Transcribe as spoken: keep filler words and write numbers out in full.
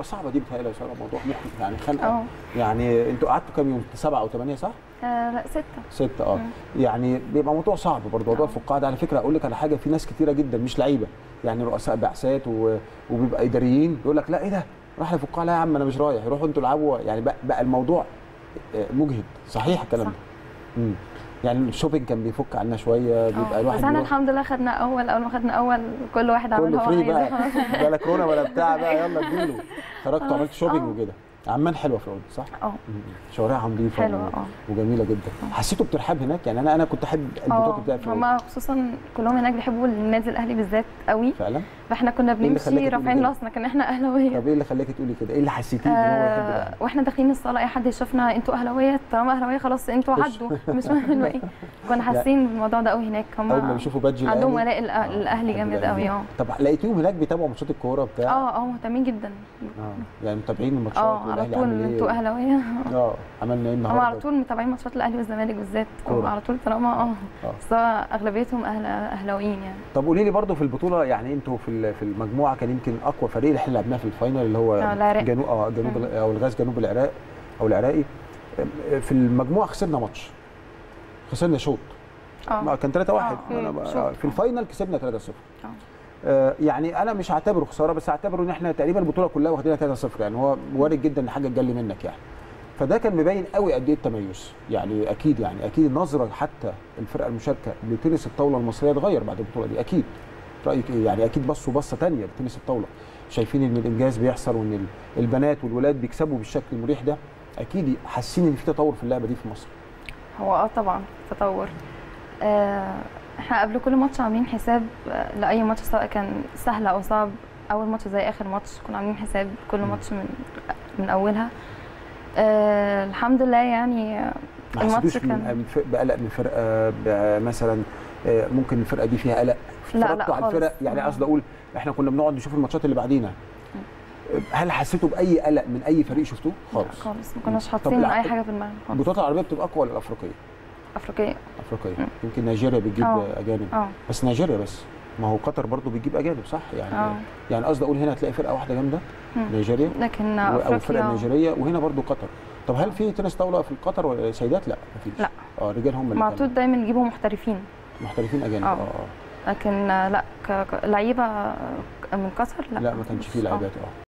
بتبقى صعبه دي، بتهيألي يا ساره موضوع محرج يعني خانقه. أوه. يعني انتوا قعدتوا كام يوم؟ سبعه او ثمانيه صح؟ آه لا سته. سته اه يعني بيبقى موضوع صعب برضه، موضوع الفقاعه ده على فكره اقول لك على حاجه، في ناس كتيره جدا مش لعيبه يعني رؤساء بعثات و... وبيبقى اداريين يقول لك لا ايه ده؟ راح لفقاعه؟ لا يا عم انا مش رايح، روحوا انتوا العبوا يعني بقى, بقى الموضوع مجهد. صحيح الكلام ده؟ صح. يعني الشوبينج كان بيفك عنا شويه، بيبقى الواحد بس انا الحمد لله خدنا اول اول ما خدنا اول كل واحد عمل هو عايزه بقى بلا كورونا ولا بتاع بقى، يلا اديله. خرجتوا عملتوا شوبينج وكده. عمان حلوه في العموم صح؟ اه شوارعها نظيفه حلوه وجميله جدا. حسيتوا بترحاب هناك؟ يعني انا انا كنت احب البطاقه بتاعت هم خصوصا كلهم هناك بيحبوا النادي الاهلي بالذات قوي فعلا، فاحنا كنا بنمشي رافعين راسنا كان احنا اهلاويه. طب ايه اللي خلاكي تقولي كده؟ ايه اللي حسيتيه ان هو يحب الاهلي؟ واحنا داخلين الصاله اي حد يشوفنا انتوا اهلاويه، طالما اهلاويه خلاص انتوا عدوا مش مهم الباقي. كنا حاسين بالموضوع ده قوي هناك، هم اول ما بيشوفوا بادج الاهلي عندهم ولاء الاهلي جامد قوي. اه طب لقيتيهم هناك بيتابعوا ماتشات الكوره بتاع؟ اه اه مهتمين جدا يعني متابعين الماتشات على طول. انتوا اهلاويه؟ اه عملنا ايه النهارده؟ هم على طول متابعين ماتشات الاهلي والزمالك بالذات على طول طالما اه بس اغلبيتهم اهلاويين يعني. طب قولي لي برضه في البطوله يعني انتوا في في المجموعه كان يمكن اقوى فريق اللي احنا لعبناه في الفاينل اللي هو جنوب اه جنوب او الغاز جنوب العراق او العراقي. في المجموعه خسرنا ماتش، خسرنا شوط اه كان ثلاثة واحد في الفاينل كسبنا ثلاثة صفر اه يعني انا مش هعتبره خساره بس هعتبره ان احنا تقريبا البطوله كلها واخدينها ثلاثة صفر يعني هو وارد جدا ان حاجه تجلي منك يعني. فده كان مبين قوي قد ايه التميز يعني اكيد يعني اكيد نظره حتى الفرقه المشاركه لتنس الطاوله المصريه اتغير بعد البطوله دي اكيد. رايك ايه؟ يعني اكيد بصوا بصه ثانيه لتنس الطاوله، شايفين ان الانجاز بيحصل وان البنات والولاد بيكسبوا بالشكل المريح ده، اكيد حاسين ان في تطور في اللعبه دي في مصر. هو اه طبعا تطور. آه احنا قبل كل ماتش عاملين حساب لاي ماتش سواء كان سهل او صعب، اول ماتش زي اخر ماتش كنا عاملين حساب كل ماتش من من اولها. آه الحمد لله يعني الماتش كان بقلق من فرقه مثلا ممكن الفرقه دي فيها قلق؟ لا لا على الفرق يعني قصدي اقول احنا كنا بنقعد نشوف الماتشات اللي بعدينا، هل حسيتوا باي قلق من اي فريق شفتوه؟ خالص خالص ما كناش حاطين اي حاجه في دماغنا. البطولات العربيه بتبقى اقوى ولا الافريقيه؟ افريقيه افريقيه يمكن نيجيريا بتجيب اجانب. أوه. بس نيجيريا بس، ما هو قطر برضو بتجيب اجانب صح يعني. أوه. يعني قصدي اقول هنا هتلاقي فرقه واحده جامده نيجيريا لكن افريقيا او فرقه نيجيريه وهنا برضو قطر. طب هل في تنس طاوله في قطر ولا سيدات؟ لا مفيش. لا اه الرجال هم اللي معطوط دايما يجيبوا محترفين محترفين اجانب. اه لكن لا لعيبه من قطر لا لا ما كانش فيه لعيبات. اه